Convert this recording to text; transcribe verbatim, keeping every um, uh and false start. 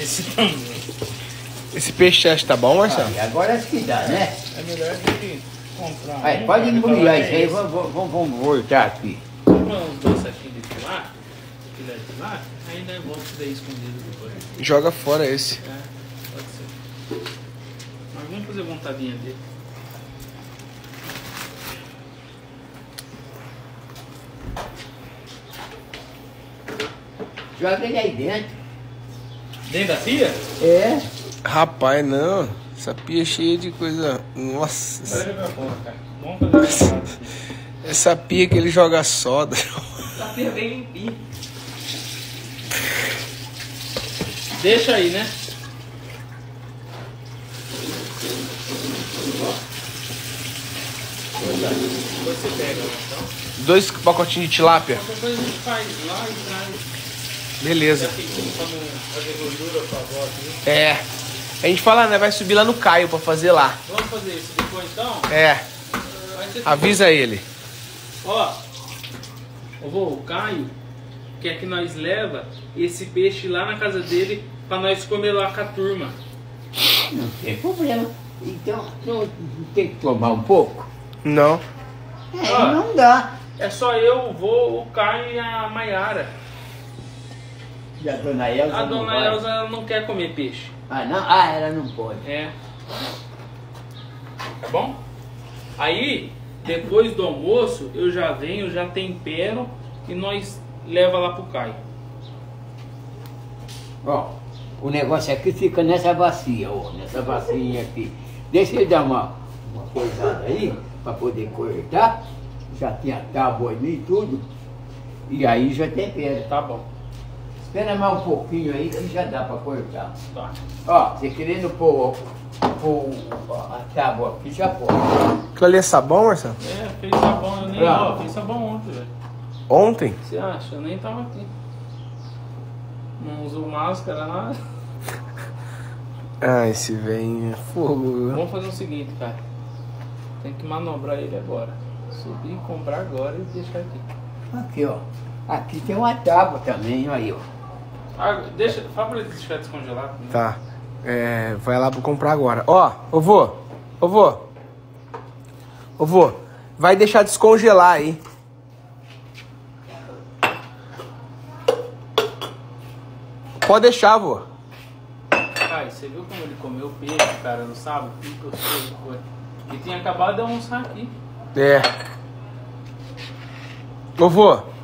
Esse também. Esse peixe acho que tá bom, Marcelo? Ah, agora acho que dá, né? É melhor do que comprar. Aí, um, pode embrulhar isso aí, vamos voltar aqui. Vamos dar essa aqui de tilápia, filé de tilápia, ainda é bom que isso daí escondido depois. Joga fora esse. É, pode ser. Mas vamos fazer vontadinha dele. Joga ele aí dentro. Dentro da pia? É. Rapaz, não. Essa pia é cheia de coisa... Nossa. Essa, essa pia que ele joga soda. Essa pia é bem limpinha. Deixa aí, né? Depois você pega, então. Dois pacotinhos de tilápia. Qualquer coisa a gente faz lá e traz... Beleza. É. A gente fala, né? Vai subir lá no Caio pra fazer lá. Vamos fazer isso depois, então? É. Avisa ele. Ó, eu vou, o Caio quer que nós leva esse peixe lá na casa dele pra nós comer lá com a turma. Não tem problema. Então, não tem que tomar um pouco? Não. É, ó, não dá. É só eu, o vô, o Caio e a Maiara. E a dona Elza, a dona Elza ela não quer comer peixe. Ah, não? Ah, ela não pode. É. Tá bom? Aí, depois do almoço, eu já venho, já tempero e nós leva lá pro Caio. Bom, o negócio aqui fica nessa bacia, ó, nessa bacia aqui. Deixa eu dar uma, uma coisada aí, pra poder cortar. Já tem a tábua ali e tudo. E aí já tempero. Tá bom. Espera mais um pouquinho aí que já dá para cortar. Tá. Ó, você querendo pôr, pôr a tábua aqui, já pôr. Aquilo ali é sabão, Marcelo? É, fez sabão, eu nem... Ó, ah. Fez sabão ontem, velho. Ontem? Você acha? Eu nem tava aqui. Não usou máscara, nada. Ai, esse velho é fogo. Vamos fazer o seguinte, cara. Tem que manobrar ele agora. Subir, comprar agora e deixar aqui. Aqui, ó. Aqui tem uma tábua também, aí, ó. Ah, deixa, fala pra ele deixar descongelado. Né? Tá. É, vai lá pra comprar agora. Ó, ô vô, ô vô, ô vô, vai deixar descongelar aí. Pode deixar, vô. Cara, você viu como ele comeu peixe, cara, no sábado? Que gostoso foi. Ele tinha acabado de almoçar aqui. É. Ô vô.